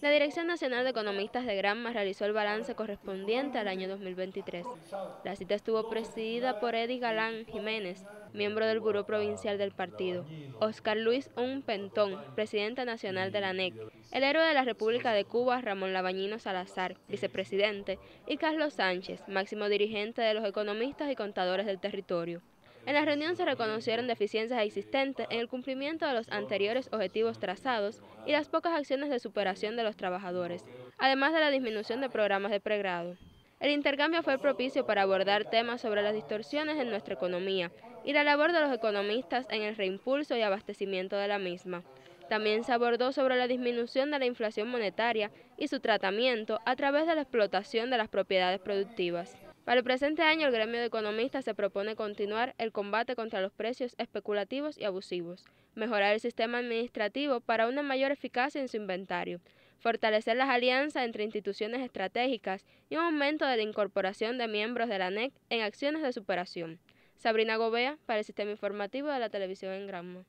La Dirección Nacional de Economistas de Granma realizó el balance correspondiente al año 2023. La cita estuvo presidida por Eddie Galán Jiménez, miembro del Buró Provincial del partido, Oscar Luis Unpentón, presidente nacional de la ANEC, el héroe de la República de Cuba, Ramón Labañino Salazar, vicepresidente, y Carlos Sánchez, máximo dirigente de los economistas y contadores del territorio. En la reunión se reconocieron deficiencias existentes en el cumplimiento de los anteriores objetivos trazados y las pocas acciones de superación de los trabajadores, además de la disminución de programas de pregrado. El intercambio fue propicio para abordar temas sobre las distorsiones en nuestra economía y la labor de los economistas en el reimpulso y abastecimiento de la misma. También se abordó sobre la disminución de la inflación monetaria y su tratamiento a través de la explotación de las propiedades productivas. Para el presente año, el gremio de economistas se propone continuar el combate contra los precios especulativos y abusivos, mejorar el sistema administrativo para una mayor eficacia en su inventario, fortalecer las alianzas entre instituciones estratégicas y un aumento de la incorporación de miembros de la ANEC en acciones de superación. Sabrina Govea, para el Sistema Informativo de la Televisión en Granma.